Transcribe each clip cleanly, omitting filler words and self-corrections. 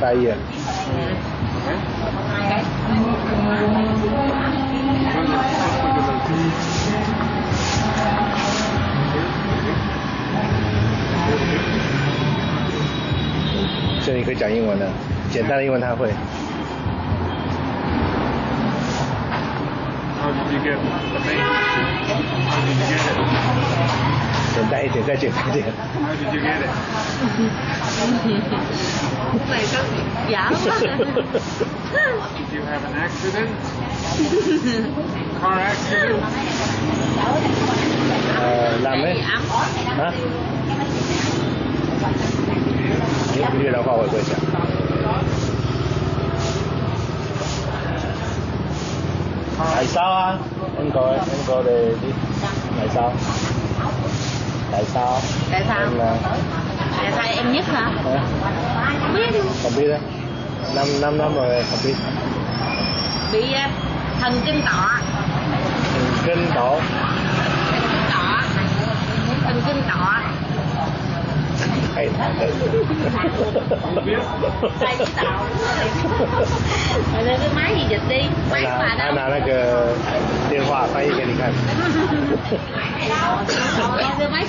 3 year.所以你可以讲英文的，简单的英文他会。简单一点，再简单一点。How did you get it? Did you have an accident? Car accident? 越南话我也会讲。大燒啊，應該你啲大燒，大燒em nhất hả? Không biết luôn. Không biết đấy. 5 năm rồi không biết. Bị thần kinh tọa. Bố ra thì thôi đỡ hơn 100 khỏe khỏe 20 khỏe 50 一半 này 50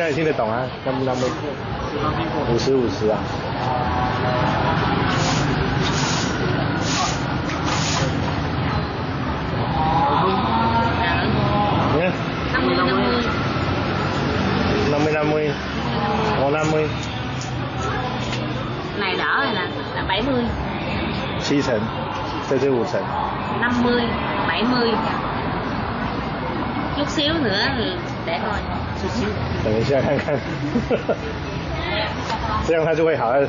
này xin được tổng à 50 50 à. Nhé. 50 50 này đỡ rồi nè là 70 7 tới 5 50 70 chút xíu nữa thì để thôi chút xíu để mình xem看看这样它就会好了